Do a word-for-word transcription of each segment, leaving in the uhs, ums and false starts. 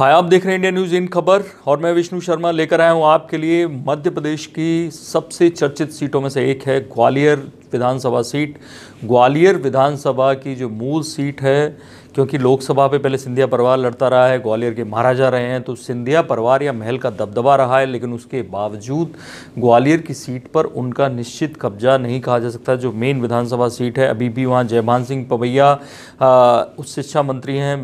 हाय, आप देख रहे हैं इंडिया न्यूज़ इन खबर और मैं विष्णु शर्मा लेकर आया हूं आपके लिए मध्य प्रदेश की सबसे चर्चित सीटों में से एक है ग्वालियर विधानसभा सीट। ग्वालियर विधानसभा की जो मूल सीट है, क्योंकि लोकसभा पे पहले सिंधिया परिवार लड़ता रहा है, ग्वालियर के महाराजा रहे हैं, तो सिंधिया परिवार या महल का दबदबा रहा है, लेकिन उसके बावजूद ग्वालियर की सीट पर उनका निश्चित कब्जा नहीं कहा जा सकता। जो मेन विधानसभा सीट है, अभी भी वहाँ जयभान सिंह पवैया उच्च शिक्षा मंत्री हैं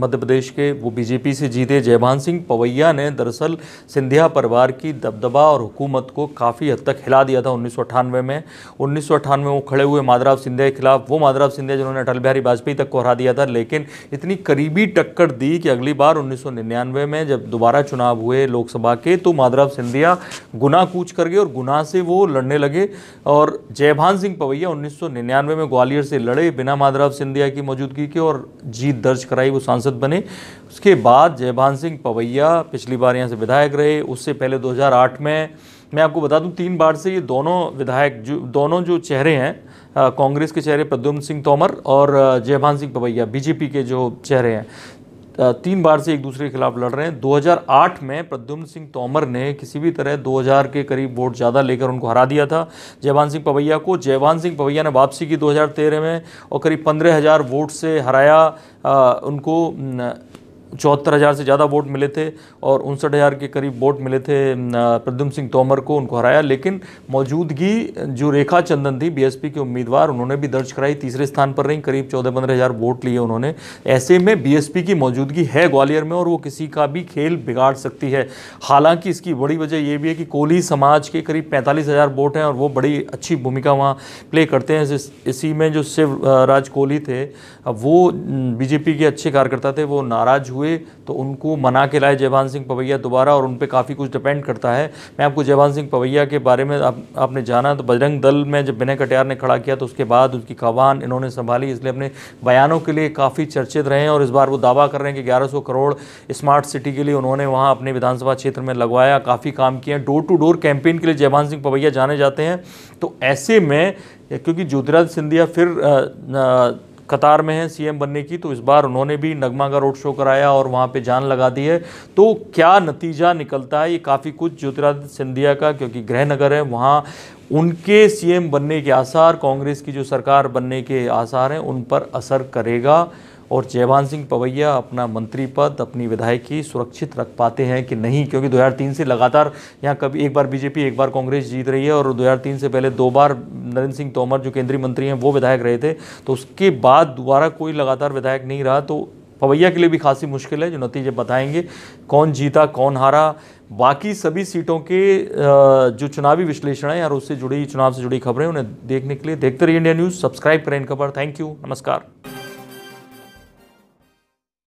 मध्य प्रदेश के, वो बीजेपी से जीते। जयभान सिंह पवैया ने दरअसल सिंधिया परिवार की दबदबा और हुकूमत को काफ़ी हद तक हिला दिया था उन्नीस सौ अट्ठानवे में उन्नीस सौ अट्ठानवे में वो खड़े हुए माधराव सिंधिया के खिलाफ, वो माधराव सिंधिया जिन्होंने अटल बिहारी वाजपेयी तक को हरा दिया था, लेकिन इतनी करीबी टक्कर दी कि अगली बार उन्नीस सौ निन्यानवे में जब दोबारा चुनाव हुए लोकसभा के, तो माधराव सिंधिया गुना कूच कर गए और गुना से वो लड़ने लगे। और जयभान सिंह पवैया उन्नीस सौ निन्यानवे में ग्वालियर से लड़े बिना माधराव सिंधिया की मौजूदगी के और जीत दर्ज कराई, वो सांसद बने। उसके बाद जयभान सिंह पवैया पिछली बार यहाँ से विधायक रहे, उससे पहले दो हज़ार आठ में, मैं आपको बता दूं, तीन बार से ये दोनों विधायक जो दोनों जो चेहरे हैं, कांग्रेस के चेहरे प्रद्युम्न सिंह तोमर और जयभान सिंह पवैया बीजेपी के जो चेहरे हैं, तीन बार से एक दूसरे के खिलाफ लड़ रहे हैं। दो हज़ार आठ में प्रद्युम्न सिंह तोमर ने किसी भी तरह दो हज़ार के करीब वोट ज़्यादा लेकर उनको हरा दिया था जयभान सिंह पवैया को। जयभान सिंह पवैया ने वापसी की दो हज़ार तेरह में और करीब पंद्रह हज़ार वोट से हराया आ, उनको न, चौहत्तर हज़ार से ज़्यादा वोट मिले थे और उनसठ हज़ार के करीब वोट मिले थे प्रद्युम्न सिंह तोमर को, उनको हराया। लेकिन मौजूदगी जो रेखा चंदन थी बीएसपी के उम्मीदवार, उन्होंने भी दर्ज कराई, तीसरे स्थान पर रहीं, करीब चौदह पंद्रह हज़ार वोट लिए उन्होंने। ऐसे में बीएसपी की मौजूदगी है ग्वालियर में और वो किसी का भी खेल बिगाड़ सकती है। हालांकि इसकी बड़ी वजह ये भी है कि कोली समाज के करीब पैंतालीस हज़ार वोट हैं और वो बड़ी अच्छी भूमिका वहाँ प्ले करते हैं। इसी में जो शिवराज कोहली थे, वो बीजेपी के अच्छे कार्यकर्ता थे, वो नाराज़ हुए तो उनको मना के लाए जयभान सिंह पवैया दोबारा और उन पे काफ़ी कुछ डिपेंड करता है। मैं आपको जयभान सिंह पवैया के बारे में आप, आपने जाना तो बजरंग दल में जब विनय कटियार ने खड़ा किया तो उसके बाद उनकी कमान इन्होंने संभाली, इसलिए अपने बयानों के लिए काफ़ी चर्चित रहे हैं। और इस बार वो दावा कर रहे हैं कि ग्यारह सौ करोड़ स्मार्ट सिटी के लिए उन्होंने वहाँ अपने विधानसभा क्षेत्र में लगवाया, काफ़ी काम किए। डोर टू डोर कैंपेन के लिए जयभान सिंह पवैया जाने जाते हैं। तो ऐसे में क्योंकि ज्योतिरादित्य सिंधिया फिर कतार में है सीएम बनने की, तो इस बार उन्होंने भी नगमा का रोड शो कराया और वहाँ पे जान लगा दी है। तो क्या नतीजा निकलता है, ये काफ़ी कुछ ज्योतिरादित्य सिंधिया का, क्योंकि गृहनगर है, वहाँ उनके सीएम बनने के आसार, कांग्रेस की जो सरकार बनने के आसार हैं, उन पर असर करेगा। और जयभान सिंह पवैया अपना मंत्री पद, अपनी विधायकी सुरक्षित रख पाते हैं कि नहीं, क्योंकि दो हज़ार तीन से लगातार यहाँ कभी एक बार बीजेपी एक बार कांग्रेस जीत रही है और दो हज़ार तीन से पहले दो बार नरेंद्र सिंह तोमर जो केंद्रीय मंत्री हैं, वो विधायक रहे थे। तो उसके बाद दोबारा कोई लगातार विधायक नहीं रहा, तो पवैया के लिए भी खासी मुश्किल है। जो नतीजे बताएंगे कौन जीता कौन हारा। बाकी सभी सीटों के जो चुनावी विश्लेषण है और उससे जुड़ी, चुनाव से जुड़ी खबरें, उन्हें देखने के लिए देखते रहिए इंडिया न्यूज़। सब्सक्राइब करें इनखबर। थैंक यू, नमस्कार।